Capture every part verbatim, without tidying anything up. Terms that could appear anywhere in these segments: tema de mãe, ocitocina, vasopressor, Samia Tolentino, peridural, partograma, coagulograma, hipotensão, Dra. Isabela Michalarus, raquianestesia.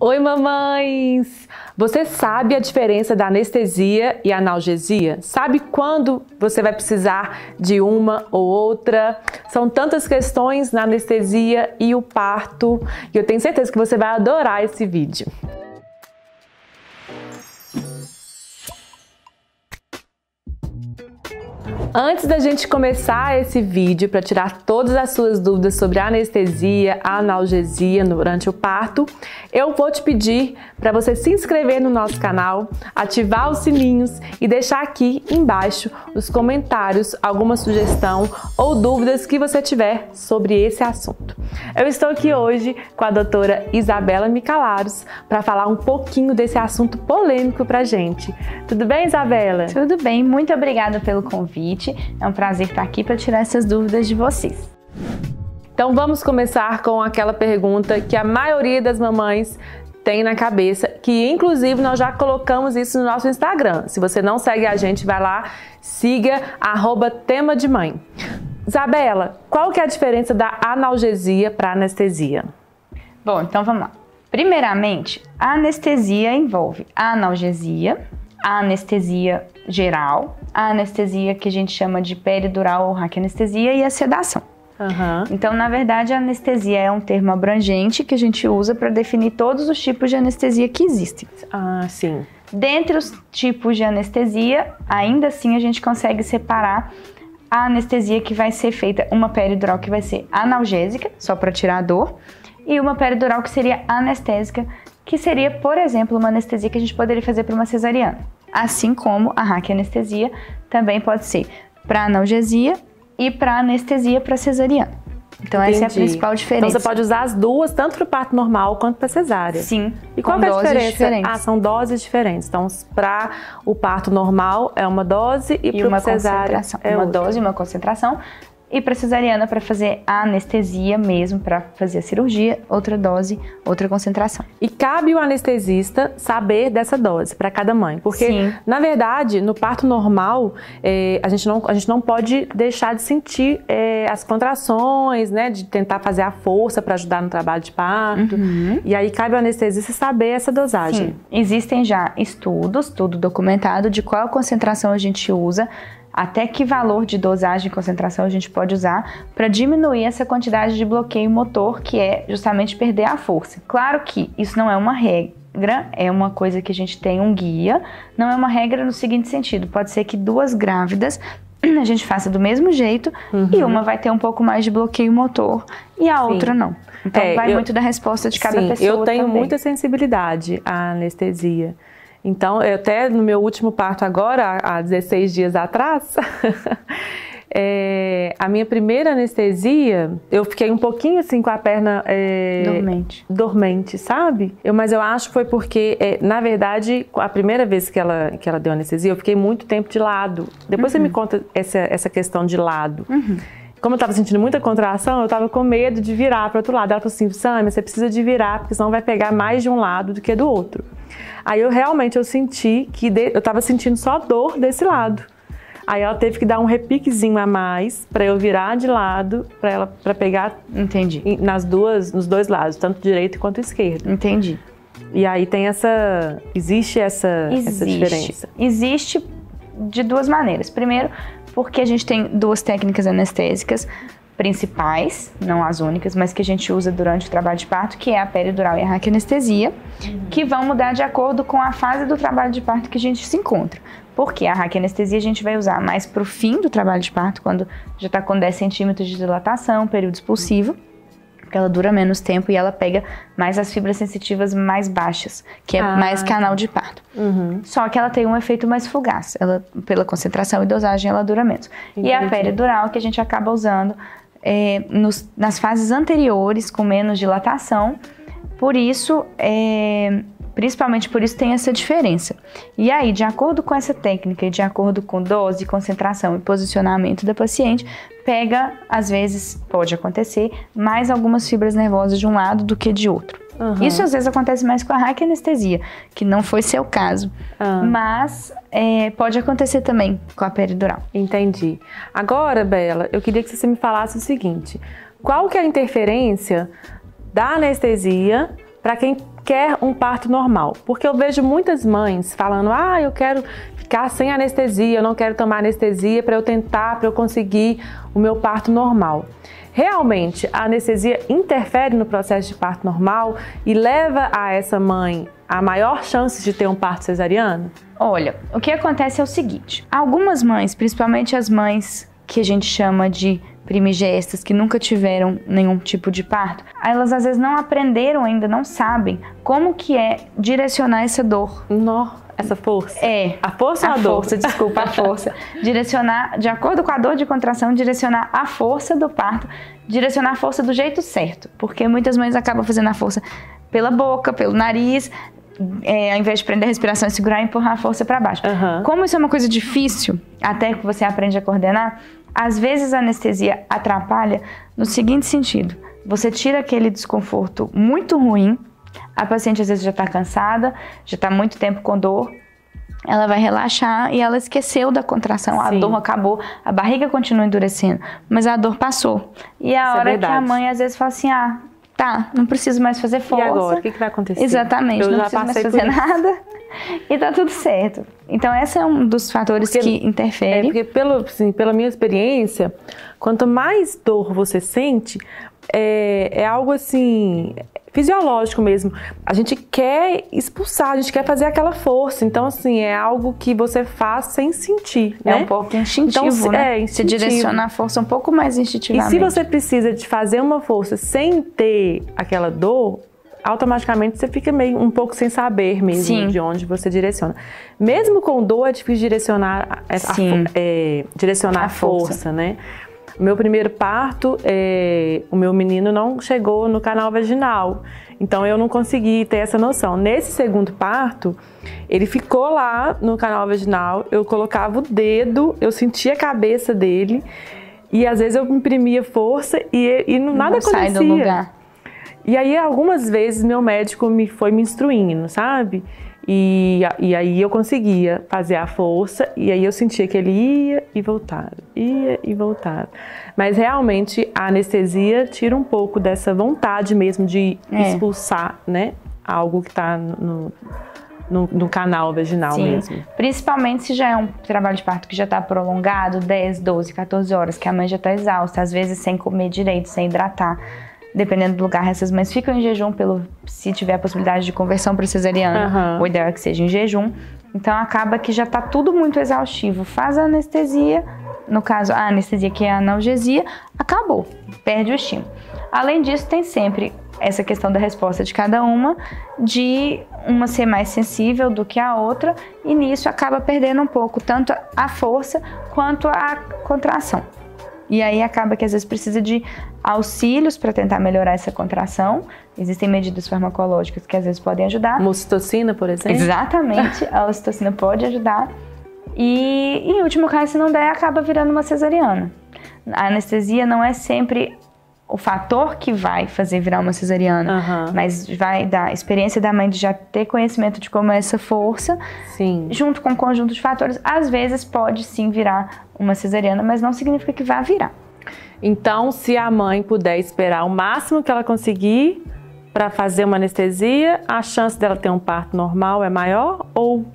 Oi, mamães! Você sabe a diferença da anestesia e analgesia? Sabe quando você vai precisar de uma ou outra? São tantas questões na anestesia e o parto, e eu tenho certeza que você vai adorar esse vídeo. Antes da gente começar esse vídeo, para tirar todas as suas dúvidas sobre anestesia, analgesia durante o parto, eu vou te pedir para você se inscrever no nosso canal, ativar os sininhos e deixar aqui embaixo nos comentários alguma sugestão ou dúvidas que você tiver sobre esse assunto. Eu estou aqui hoje com a doutora Isabela Michalarus para falar um pouquinho desse assunto polêmico para a gente. Tudo bem, Isabela? Tudo bem, muito obrigada pelo convite. É um prazer estar aqui para tirar essas dúvidas de vocês. Então vamos começar com aquela pergunta que a maioria das mamães tem na cabeça, que inclusive nós já colocamos isso no nosso Instagram. Se você não segue a gente, vai lá, siga arroba tema de mãe. Isabela, qual que é a diferença da analgesia para anestesia? Bom, então vamos lá. Primeiramente, a anestesia envolve a analgesia, a anestesia geral, a anestesia que a gente chama de peridural ou raquianestesia e a sedação. Uhum. Então, na verdade, a anestesia é um termo abrangente que a gente usa para definir todos os tipos de anestesia que existem. Ah, sim. Dentre os tipos de anestesia, ainda assim a gente consegue separar a anestesia que vai ser feita, uma peridural que vai ser analgésica, só para tirar a dor, e uma peridural que seria anestésica, que seria, por exemplo, uma anestesia que a gente poderia fazer para uma cesariana. Assim como a raquianestesia também pode ser para analgesia e para anestesia para cesariana. Então, entendi. Essa é a principal diferença. Então, você pode usar as duas, tanto para o parto normal quanto para cesárea. Sim. E qual é a diferença? Diferentes. Ah, são doses diferentes. Então, para o parto normal é uma dose e, e para uma cesárea é uma outra. Dose e uma concentração. E para cesariana, para fazer a anestesia mesmo, para fazer a cirurgia, outra dose, outra concentração. E cabe o anestesista saber dessa dose para cada mãe. Porque, sim, na verdade, no parto normal, eh, a, gente não, a gente não pode deixar de sentir eh, as contrações, né? De tentar fazer a força para ajudar no trabalho de parto. Uhum. E aí cabe o anestesista saber essa dosagem. Sim. Existem já estudos, tudo documentado, de qual concentração a gente usa, até que valor de dosagem e concentração a gente pode usar para diminuir essa quantidade de bloqueio motor, que é justamente perder a força. Claro que isso não é uma regra, é uma coisa que a gente tem um guia, não é uma regra no seguinte sentido, pode ser que duas grávidas a gente faça do mesmo jeito, uhum, e uma vai ter um pouco mais de bloqueio motor e a, sim, outra não. Então é, vai eu, muito da resposta de cada, sim, pessoa. Eu tenho também muita sensibilidade à anestesia. Então, eu até no meu último parto agora, há dezesseis dias atrás, é, a minha primeira anestesia, eu fiquei um pouquinho assim com a perna é, dormente. dormente, sabe? Eu, mas eu acho que foi porque, é, na verdade, a primeira vez que ela, que ela deu anestesia, eu fiquei muito tempo de lado. Depois, uhum, você me conta essa, essa questão de lado. Uhum. Como eu tava sentindo muita contração, eu tava com medo de virar para outro lado. Ela falou assim, Samia, você precisa de virar, porque senão vai pegar mais de um lado do que do outro. Aí eu realmente eu senti que de, eu tava sentindo só dor desse lado. Aí ela teve que dar um repiquezinho a mais para eu virar de lado, para ela para pegar, entendi, nas duas, nos dois lados, tanto direito quanto esquerdo. Entendi. E aí tem essa, existe essa, existe. essa diferença. Existe de duas maneiras. Primeiro, porque a gente tem duas técnicas anestésicas principais, não as únicas, mas que a gente usa durante o trabalho de parto, que é a peridural e a raquianestesia, uhum, que vão mudar de acordo com a fase do trabalho de parto que a gente se encontra. Porque a raquianestesia a gente vai usar mais para o fim do trabalho de parto, quando já está com dez centímetros de dilatação, período expulsivo, porque ela dura menos tempo e ela pega mais as fibras sensitivas mais baixas, que é, ah, mais canal de parto. Uhum. Só que ela tem um efeito mais fugaz, ela, pela concentração e dosagem ela dura menos. Entendi. E a peridural que a gente acaba usando é, nos, nas fases anteriores, com menos dilatação, por isso, é, principalmente por isso tem essa diferença. E aí, de acordo com essa técnica e de acordo com dose, concentração e posicionamento da paciente, pega, às vezes, pode acontecer, mais algumas fibras nervosas de um lado do que de outro. Uhum. Isso às vezes acontece mais com a raquianestesia, que não foi seu caso, ah, mas é, pode acontecer também com a peridural. Entendi. Agora, Bela, eu queria que você me falasse o seguinte, qual que é a interferência da anestesia para quem quer um parto normal? Porque eu vejo muitas mães falando, ah, eu quero ficar sem anestesia, eu não quero tomar anestesia para eu tentar, para eu conseguir o meu parto normal. Realmente, a anestesia interfere no processo de parto normal e leva a essa mãe a maior chance de ter um parto cesariano? Olha, o que acontece é o seguinte, algumas mães, principalmente as mães que a gente chama de primigestas, que nunca tiveram nenhum tipo de parto, elas às vezes não aprenderam ainda, não sabem como que é direcionar essa dor. Nossa. Essa força? É. A força ou a dor? A força, desculpa, a força. Direcionar, de acordo com a dor de contração, direcionar a força do parto, direcionar a força do jeito certo. Porque muitas mães acabam fazendo a força pela boca, pelo nariz, é, ao invés de prender a respiração e segurar, empurrar a força para baixo. Uhum. Como isso é uma coisa difícil, até que você aprende a coordenar, às vezes a anestesia atrapalha no seguinte sentido. Você tira aquele desconforto muito ruim, a paciente às vezes já está cansada, já está muito tempo com dor, ela vai relaxar e ela esqueceu da contração, sim, a dor acabou, a barriga continua endurecendo, mas a dor passou. E a hora é que a mãe às vezes fala assim, ah, tá, não preciso mais fazer força. E agora, o que, que vai acontecer? Exatamente, eu não preciso mais fazer nada e tá tudo certo. Então esse é um dos fatores porque, que interfere. É porque pelo, assim, pela minha experiência, quanto mais dor você sente, é, é algo assim... fisiológico mesmo, a gente quer expulsar, a gente quer fazer aquela força, então assim, é algo que você faz sem sentir, né? É um pouco instintivo, então, né? É, instintivo. Se direciona a força um pouco mais instintivamente. E se você precisa de fazer uma força sem ter aquela dor, automaticamente você fica meio um pouco sem saber mesmo, sim, de onde você direciona. Mesmo com dor é difícil direcionar a, sim, a, é, direcionar a força, força, né? Meu primeiro parto, é, o meu menino não chegou no canal vaginal, então eu não consegui ter essa noção. Nesse segundo parto, ele ficou lá no canal vaginal, eu colocava o dedo, eu sentia a cabeça dele e às vezes eu imprimia força e, e nada não acontecia. Sai do lugar. E aí algumas vezes meu médico me foi me instruindo, sabe? E, e aí eu conseguia fazer a força, e aí eu sentia que ele ia e voltava, ia e voltava. Mas realmente a anestesia tira um pouco dessa vontade mesmo de é. expulsar, né, algo que está no, no, no canal vaginal, sim, mesmo. Principalmente se já é um trabalho de parto que já está prolongado, dez, doze, quatorze horas, que a mãe já está exausta, às vezes sem comer direito, sem hidratar. Dependendo do lugar, essas mães ficam em jejum, pelo, se tiver a possibilidade de conversão para cesariana, uhum, o ideal é que seja em jejum. Então acaba que já está tudo muito exaustivo. Faz a anestesia, no caso a anestesia que é a analgesia, acabou, perde o estímulo. Além disso, tem sempre essa questão da resposta de cada uma, de uma ser mais sensível do que a outra, e nisso acaba perdendo um pouco, tanto a força quanto a contração. E aí acaba que às vezes precisa de auxílios para tentar melhorar essa contração. Existem medidas farmacológicas que às vezes podem ajudar. Uma ocitocina, por exemplo? Exatamente, a ocitocina pode ajudar. E em último caso, se não der, acaba virando uma cesariana. A anestesia não é sempre o fator que vai fazer virar uma cesariana, uhum, mas vai dar experiência da mãe de já ter conhecimento de como é essa força, sim, junto com um conjunto de fatores, às vezes pode sim virar uma cesariana, mas não significa que vai virar. Então, se a mãe puder esperar o máximo que ela conseguir para fazer uma anestesia, a chance dela ter um parto normal é maior ou...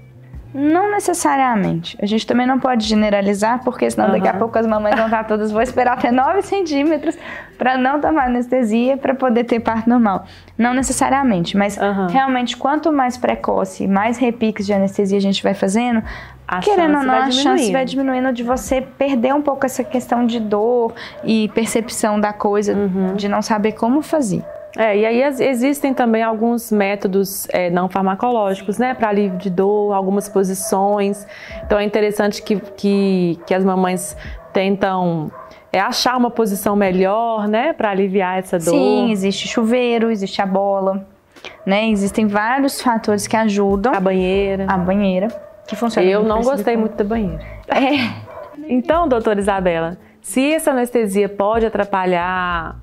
Não necessariamente. A gente também não pode generalizar, porque senão, uhum, daqui a pouco as mamães vão estar todas, vou esperar até nove centímetros para não tomar anestesia, para poder ter parto normal. Não necessariamente, mas, uhum, realmente quanto mais precoce, mais repiques de anestesia a gente vai fazendo, a querendo ou não, a chance vai diminuindo de você perder um pouco essa questão de dor e percepção da coisa, uhum, de não saber como fazer. É, e aí existem também alguns métodos é, não farmacológicos, né, para alívio de dor, algumas posições. Então é interessante que, que, que as mamães tentam é, achar uma posição melhor, né, para aliviar essa dor. Sim, existe chuveiro, existe a bola, né, existem vários fatores que ajudam. A banheira. A banheira, que funciona. Eu não gostei muito da banheira. É. Então, doutora Isabela, se essa anestesia pode atrapalhar...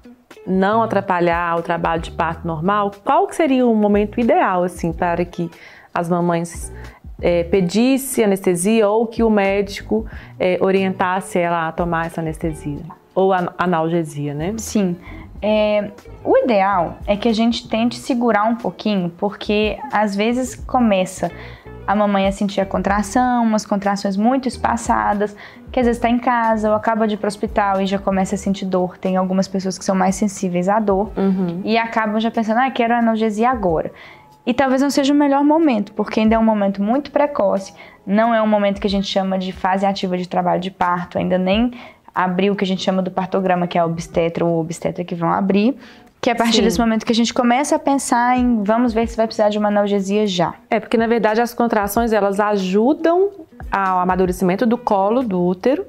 não atrapalhar o trabalho de parto normal, qual que seria o momento ideal, assim, para que as mamães é, pedissem anestesia ou que o médico é, orientasse ela a tomar essa anestesia ou analgesia, né? Sim, É, o ideal é que a gente tente segurar um pouquinho, porque às vezes começa a mamãe a sentir a contração, umas contrações muito espaçadas, que às vezes está em casa ou acaba de ir para o hospital e já começa a sentir dor. Tem algumas pessoas que são mais sensíveis à dor, uhum, e acabam já pensando, ah, quero analgesia agora. E talvez não seja o melhor momento, porque ainda é um momento muito precoce, não é um momento que a gente chama de fase ativa de trabalho de parto, ainda nem abrir o que a gente chama do partograma, que é a obstetra ou obstetra que vão abrir, que é a partir, sim, desse momento que a gente começa a pensar em vamos ver se vai precisar de uma analgesia já. É, porque na verdade as contrações, elas ajudam ao amadurecimento do colo, do útero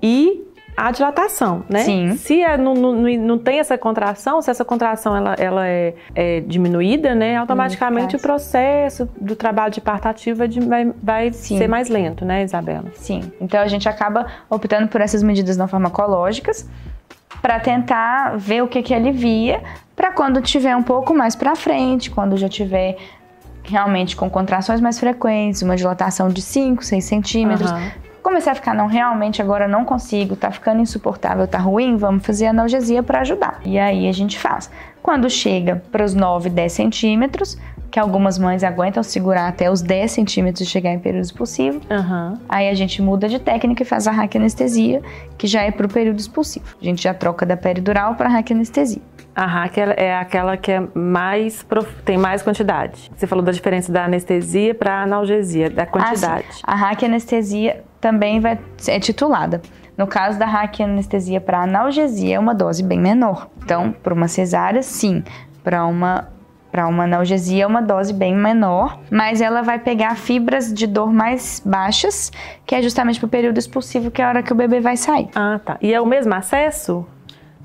e a dilatação, né? Sim. Se é, não, não, não tem essa contração, se essa contração ela, ela é, é diminuída, né? Automaticamente hum, o processo do trabalho de parto ativa de, vai, vai ser mais lento, né, Isabela? Sim. Então a gente acaba optando por essas medidas não farmacológicas para tentar ver o que que alivia, para quando tiver um pouco mais para frente, quando já tiver realmente com contrações mais frequentes, uma dilatação de cinco, seis centímetros. Uhum. Comecei a ficar, não, realmente agora não consigo, tá ficando insuportável, tá ruim, vamos fazer analgesia para ajudar. E aí a gente faz. Quando chega para os nove, dez centímetros, que algumas mães aguentam segurar até os dez centímetros e chegar em período expulsivo, uhum, aí a gente muda de técnica e faz a raquianestesia, que já é para o período expulsivo. A gente já troca da peridural para a raquianestesia. A raque é aquela que é mais prof... tem mais quantidade. Você falou da diferença da anestesia para a analgesia, da quantidade. Ah, a raquianestesia também vai... é titulada. No caso da raquianestesia para analgesia, é uma dose bem menor. Então, para uma cesárea, sim. Para uma... para uma analgesia, é uma dose bem menor, mas ela vai pegar fibras de dor mais baixas, que é justamente para o período expulsivo, que é a hora que o bebê vai sair. Ah, tá. E é o mesmo acesso?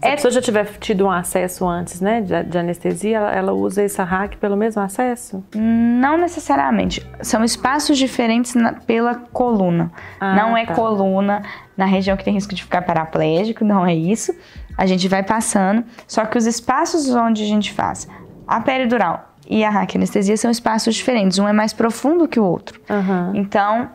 Se a pessoa já tiver tido um acesso antes, né, de, de anestesia, ela, ela usa essa raque pelo mesmo acesso? Não necessariamente. São espaços diferentes na, pela coluna. Ah, não é, tá, coluna na região que tem risco de ficar paraplégico, não é isso. A gente vai passando, só que os espaços onde a gente faz a peridural e a raquianestesia são espaços diferentes. Um é mais profundo que o outro. Uhum. Então...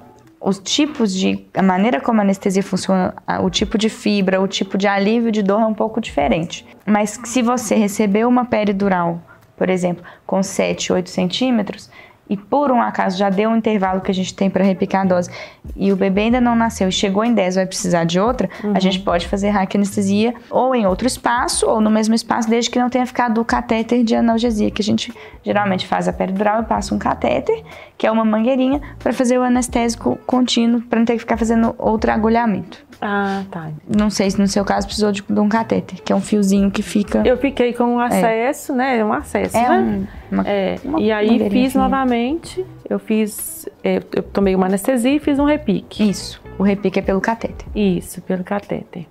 os tipos de... a maneira como a anestesia funciona, o tipo de fibra, o tipo de alívio de dor é um pouco diferente. Mas se você receber uma peridural, por exemplo, com sete, oito centímetros, e por um acaso já deu um intervalo que a gente tem para repicar a dose, e o bebê ainda não nasceu e chegou em dez, vai precisar de outra, uhum, a gente pode fazer raquianestesia ou em outro espaço, ou no mesmo espaço, desde que não tenha ficado o catéter de analgesia, que a gente geralmente faz a peridural e passa um catéter, que é uma mangueirinha, para fazer o anestésico contínuo, para não ter que ficar fazendo outro agulhamento. Ah, tá. Não sei se no seu caso precisou de, de um catéter, que é um fiozinho que fica... Eu fiquei com um acesso, é, né? Um acesso, é, né? Um, uma, é. Uma, e aí fiz novamente, eu fiz... Eu, eu tomei uma anestesia e fiz um repique. Isso. O repique é pelo catéter. Isso, pelo catéter.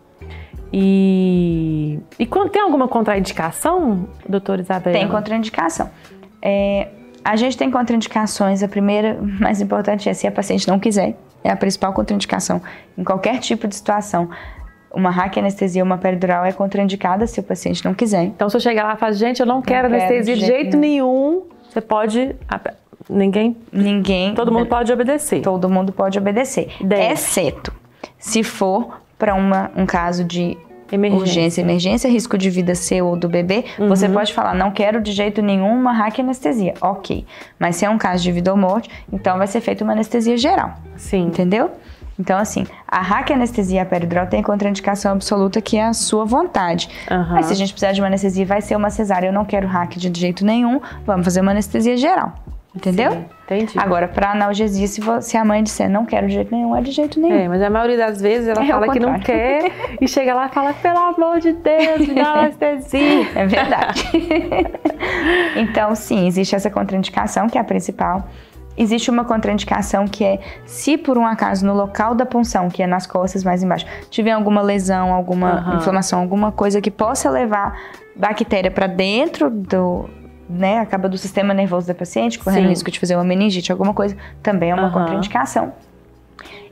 E... e quando, tem alguma contraindicação, doutora Isabela? Tem contraindicação. É... A gente tem contraindicações, a primeira, mais importante, é se a paciente não quiser. É a principal contraindicação em qualquer tipo de situação. Uma raquianestesia, uma peridural é contraindicada se o paciente não quiser. Então, se eu chegar lá e falar, gente, eu não quero não anestesia quero de jeito, jeito nenhum. nenhum, você pode... Ninguém... Ninguém... Todo mundo pode obedecer. Todo mundo pode obedecer. Deve. Exceto se for para um caso de... Emergência. Urgência, emergência, risco de vida seu ou do bebê, uhum, você pode falar, não quero de jeito nenhum uma raquianestesia, ok. Mas se é um caso de vida ou morte, então vai ser feita uma anestesia geral. Sim. Entendeu? Então, assim, a raquianestesia e a peridural tem contraindicação absoluta, que é a sua vontade. Uhum. Mas se a gente precisar de uma anestesia, vai ser uma cesárea, eu não quero raque de jeito nenhum, vamos fazer uma anestesia geral. Entendeu? Sim, entendi. Agora, para analgesia, se, você, se a mãe disser não quero de jeito nenhum, é de jeito nenhum. É, mas a maioria das vezes ela é fala que não quer e chega lá e fala, pelo amor de Deus, me dá anestesia. É verdade. Então, sim, existe essa contraindicação, que é a principal. Existe uma contraindicação que é, se por um acaso no local da punção, que é nas costas mais embaixo, tiver alguma lesão, alguma, uhum, inflamação, alguma coisa que possa levar bactéria para dentro do... né, acaba do sistema nervoso da paciente, correndo, sim, risco de fazer uma meningite, alguma coisa, também é uma, uhum, contraindicação.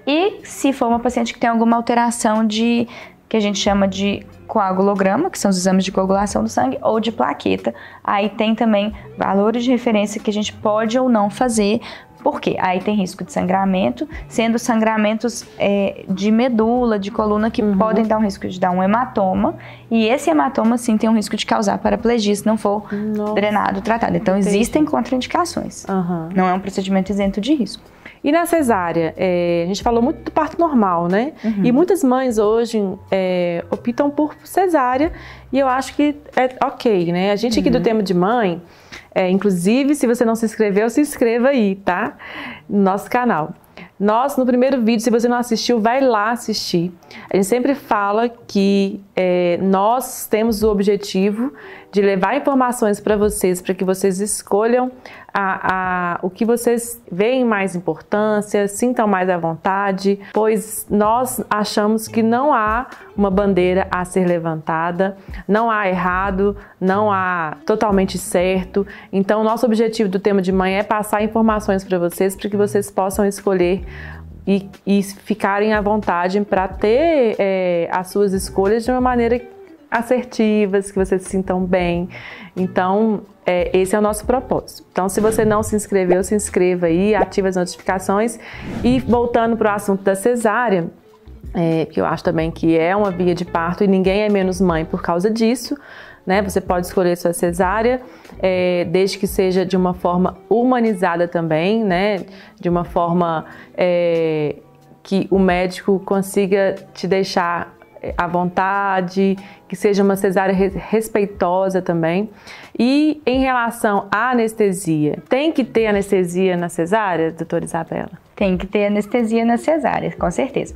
E se for uma paciente que tem alguma alteração de, que a gente chama de coagulograma, que são os exames de coagulação do sangue, ou de plaqueta, aí tem também valores de referência que a gente pode ou não fazer Por quê? Aí tem risco de sangramento, sendo sangramentos é, de medula, de coluna, que uhum. podem dar um risco de dar um hematoma. E esse hematoma, sim, tem um risco de causar paraplegia se não for Nossa. drenado, tratado. Então, Entendi. existem contraindicações. Uhum. Não é um procedimento isento de risco. E na cesárea, é, a gente falou muito do parto normal, né? Uhum. E muitas mães hoje é, optam por cesárea e eu acho que é ok, né? A gente aqui uhum. do tema de mãe, é, inclusive, se você não se inscreveu, se inscreva aí, tá? No nosso canal. Nós, no primeiro vídeo, se você não assistiu, vai lá assistir. A gente sempre fala que é, nós temos o objetivo de levar informações para vocês, para que vocês escolham a, a, o que vocês veem mais importância, sintam mais à vontade, pois nós achamos que não há uma bandeira a ser levantada, não há errado, não há totalmente certo. Então, nosso objetivo do tema de mãe é passar informações para vocês, para que vocês possam escolher E, e ficarem à vontade para ter é, as suas escolhas de uma maneira assertivas, que vocês se sintam bem. Então, é, esse é o nosso propósito. Então, se você não se inscreveu, se inscreva aí, ative as notificações. E voltando para o assunto da cesárea, é, que eu acho também que é uma via de parto e ninguém é menos mãe por causa disso, né? Você pode escolher sua cesárea, é, desde que seja de uma forma humanizada também, né? De uma forma é, que o médico consiga te deixar à vontade, que seja uma cesárea respeitosa também. E em relação à anestesia, tem que ter anestesia na cesárea, doutora Isabela? Tem que ter anestesia na cesárea, com certeza.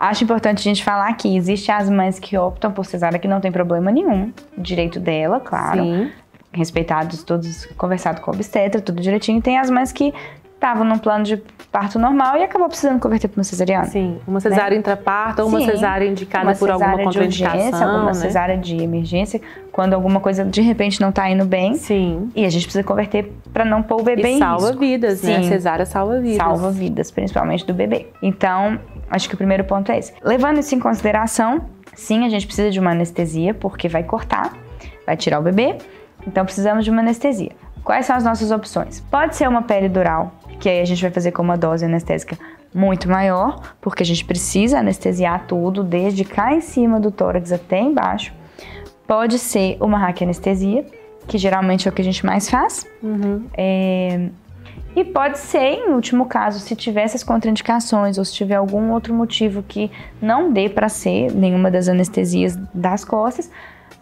Acho importante a gente falar que existem as mães que optam por cesárea que não tem problema nenhum, direito dela, claro, Sim. respeitados todos, conversado com o obstetra, tudo direitinho. Tem as mães que estavam num plano de parto normal e acabou precisando converter para uma cesariana. Sim, uma cesárea né? intraparto ou uma Sim, cesárea indicada uma por cesárea alguma contraindicação. Uma né? cesárea de emergência, quando alguma coisa de repente não está indo bem. Sim. E a gente precisa converter para não pôr o bebê e em salva risco. Vidas, Sim. né? A cesárea salva vidas. Salva vidas, principalmente do bebê. Então, acho que o primeiro ponto é esse. Levando isso em consideração, sim, a gente precisa de uma anestesia, porque vai cortar, vai tirar o bebê, então precisamos de uma anestesia. Quais são as nossas opções? Pode ser uma peridural, que aí a gente vai fazer com uma dose anestésica muito maior, porque a gente precisa anestesiar tudo, desde cá em cima do tórax até embaixo. Pode ser uma raquianestesia, que geralmente é o que a gente mais faz. Uhum. É... E pode ser, em último caso, se tiver essas contraindicações ou se tiver algum outro motivo que não dê para ser nenhuma das anestesias das costas,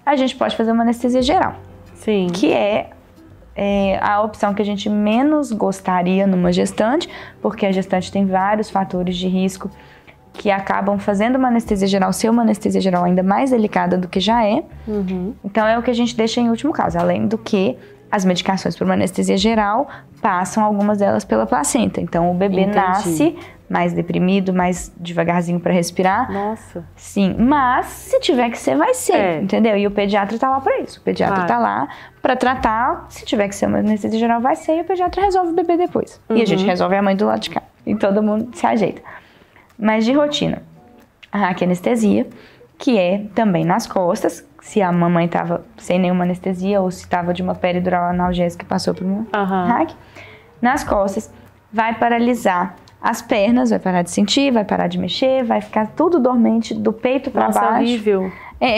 a gente pode fazer uma anestesia geral. Sim. Que é, é a opção que a gente menos gostaria numa gestante, porque a gestante tem vários fatores de risco que acabam fazendo uma anestesia geral ser uma anestesia geral ainda mais delicada do que já é. Uhum. Então é o que a gente deixa em último caso, além do que... As medicações para uma anestesia geral passam algumas delas pela placenta. Então, o bebê Entendi. nasce mais deprimido, mais devagarzinho para respirar. Nossa! Sim, mas se tiver que ser, vai ser, é. entendeu? E o pediatra tá lá para isso. O pediatra claro. tá lá para tratar. Se tiver que ser uma anestesia geral, vai ser. E o pediatra resolve o bebê depois. Uhum. E a gente resolve a mãe do lado de cá. E todo mundo se ajeita. Mas de rotina, a raquianestesia, que é também nas costas, se a mamãe estava sem nenhuma anestesia ou se estava de uma peridural analgésica e passou por uma raque, nas costas, vai paralisar as pernas, vai parar de sentir, vai parar de mexer, vai ficar tudo dormente do peito para baixo. Nossa, horrível. É,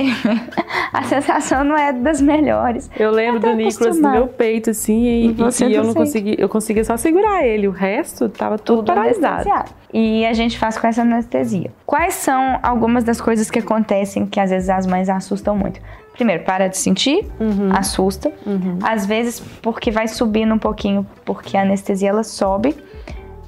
a sensação não é das melhores. Eu lembro do Nicolas no meu peito, assim, e, e, e, e eu não consegui, eu conseguia só segurar ele, o resto tava tudo, tudo paralisado. E a gente faz com essa anestesia. Quais são algumas das coisas que acontecem que às vezes as mães assustam muito? Primeiro, para de sentir, uhum. assusta. Uhum. Às vezes, porque vai subindo um pouquinho, porque a anestesia ela sobe.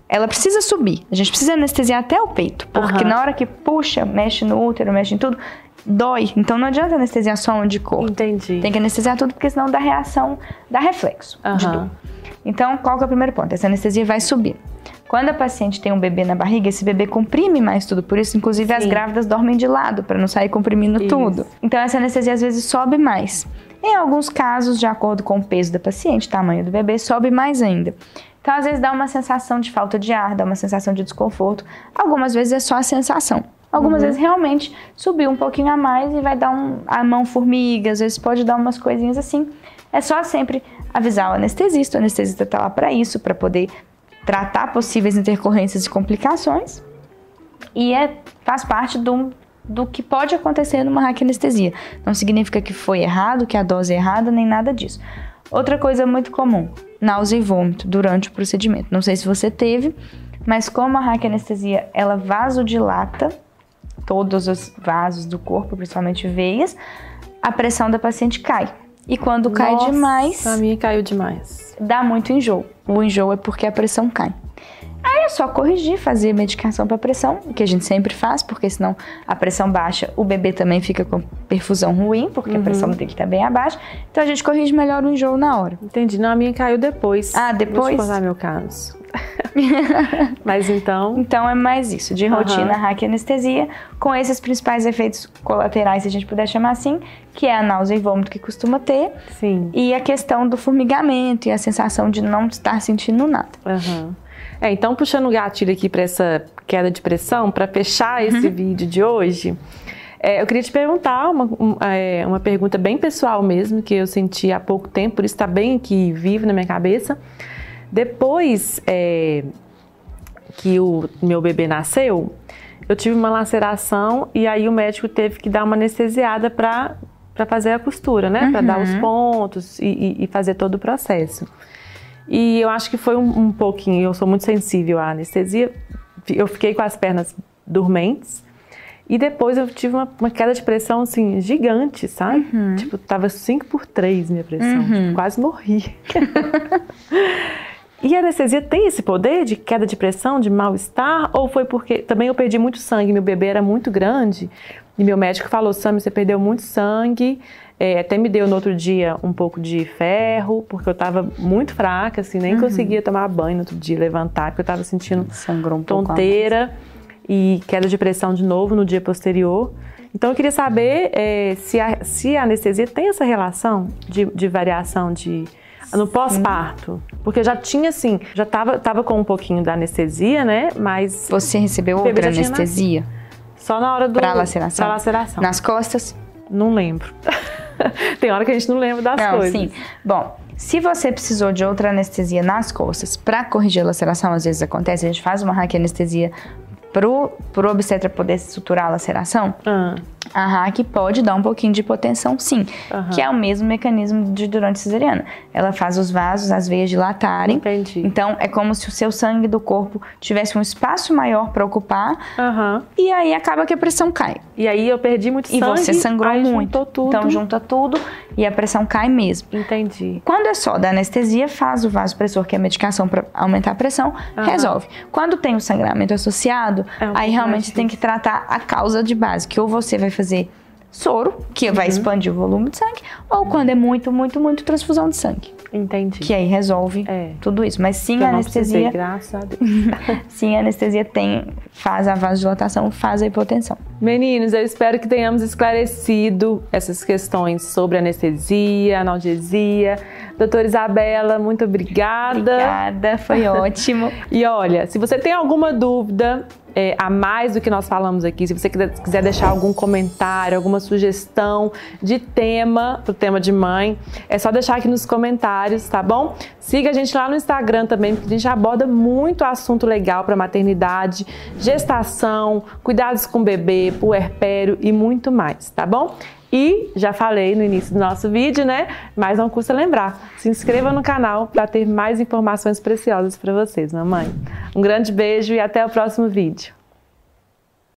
Ela precisa subir, a gente precisa anestesiar até o peito, porque uhum. na hora que puxa, mexe no útero, mexe em tudo, dói. Então não adianta anestesiar só onde corta. Entendi. Tem que anestesiar tudo, porque senão dá reação, dá reflexo uhum. de dor. Então, qual que é o primeiro ponto? Essa anestesia vai subir. Quando a paciente tem um bebê na barriga, esse bebê comprime mais tudo. Por isso, inclusive, Sim. as grávidas dormem de lado, para não sair comprimindo isso. tudo. Então, essa anestesia, às vezes, sobe mais. Em alguns casos, de acordo com o peso da paciente, tamanho do bebê, sobe mais ainda. Então, às vezes, dá uma sensação de falta de ar, dá uma sensação de desconforto. Algumas vezes, é só a sensação. Algumas uhum. vezes, realmente, subiu um pouquinho a mais e vai dar um, a mão formiga. Às vezes, pode dar umas coisinhas assim. É só sempre avisar o anestesista. O anestesista tá lá para isso, para poder tratar possíveis intercorrências e complicações, e é, faz parte do, do que pode acontecer numa raquianestesia. Não significa que foi errado, que a dose é errada, nem nada disso. Outra coisa muito comum, náusea e vômito durante o procedimento. Não sei se você teve, mas como a raquianestesia, ela vasodilata todos os vasos do corpo, principalmente veias, a pressão da paciente cai. E quando Nossa, cai demais... a minha caiu demais. Dá muito enjoo. O enjoo é porque a pressão cai. Aí é só corrigir, fazer medicação para pressão, que a gente sempre faz, porque senão a pressão baixa, o bebê também fica com perfusão ruim, porque uhum. a pressão dele está bem abaixo. Então a gente corrige melhor o enjoo na hora. Entendi. Não, a minha caiu depois. Ah, depois? Vou te contar meu caso. Mas então... Então é mais isso, de rotina, uhum. raquianestesia, com esses principais efeitos colaterais, se a gente puder chamar assim, que é a náusea e vômito que costuma ter. Sim. E a questão do formigamento e a sensação de não estar sentindo nada. Uhum. É, então puxando o gatilho aqui para essa queda de pressão, para fechar esse uhum. vídeo de hoje, é, eu queria te perguntar uma, um, é, uma pergunta bem pessoal mesmo, que eu senti há pouco tempo, por isso está bem aqui vivo na minha cabeça. Depois é, que o meu bebê nasceu, eu tive uma laceração e aí o médico teve que dar uma anestesiada para para fazer a costura, né? Uhum. Para dar os pontos e, e, e fazer todo o processo. E eu acho que foi um, um pouquinho, eu sou muito sensível à anestesia, eu fiquei com as pernas dormentes e depois eu tive uma, uma queda de pressão assim, gigante, sabe? Uhum. Tipo, tava cinco por três minha pressão, uhum. tipo, quase morri. E a anestesia tem esse poder de queda de pressão, de mal-estar? Ou foi porque também eu perdi muito sangue, meu bebê era muito grande e meu médico falou, Samia, você perdeu muito sangue, é, até me deu no outro dia um pouco de ferro, porque eu tava muito fraca, assim, nem uhum. conseguia tomar banho no outro dia, levantar, porque eu tava sentindo sangrou um tonteira e queda de pressão de novo no dia posterior. Então eu queria saber é, se, a, se a anestesia tem essa relação de, de variação de... No pós-parto, porque eu já tinha assim, já tava, tava com um pouquinho da anestesia, né, mas... Você recebeu outra anestesia? Na... Só na hora do... Pra laceração? Pra laceração. Nas costas? Não lembro. Tem hora que a gente não lembra das não, coisas. Sim. Bom, se você precisou de outra anestesia nas costas pra corrigir a laceração, às vezes acontece, a gente faz uma raquianestesia pro, pro obstetra poder suturar a laceração... Ah. A raque pode dar um pouquinho de hipotensão, sim, uhum. que é o mesmo mecanismo de durante cesariana. Ela faz os vasos, as veias dilatarem. Entendi. Então, é como se o seu sangue do corpo tivesse um espaço maior para ocupar. Uhum. E aí, acaba que a pressão cai. E aí, eu perdi muito sangue. E você sangrou aí, muito. Juntou tudo. Então, junta tudo e a pressão cai mesmo. Entendi. Quando é só da anestesia, faz o vasopressor, que é a medicação para aumentar a pressão, uhum. resolve. Quando tem o sangramento associado, é aí realmente tem que tratar a causa de base, que ou você vai fazer fazer soro, que uhum. vai expandir o volume de sangue, ou quando é muito, muito, muito transfusão de sangue. Entendi. Que aí resolve é. tudo isso. Mas sim, eu a anestesia... Não precisei, graças a Deus. Sim, a anestesia tem, faz a vasodilatação, faz a hipotensão. Meninos, eu espero que tenhamos esclarecido essas questões sobre anestesia, analgesia. Doutora Isabela, muito obrigada. Obrigada, foi ótimo. E olha, se você tem alguma dúvida... É, a mais do que nós falamos aqui, se você quiser deixar algum comentário, alguma sugestão de tema, pro tema de mãe, é só deixar aqui nos comentários, tá bom? Siga a gente lá no Instagram também, porque a gente aborda muito assunto legal para maternidade, gestação, cuidados com o bebê, puerpério e muito mais, tá bom? E já falei no início do nosso vídeo, né? Mas não custa lembrar. Se inscreva no canal para ter mais informações preciosas para vocês, mamãe. Um grande beijo e até o próximo vídeo.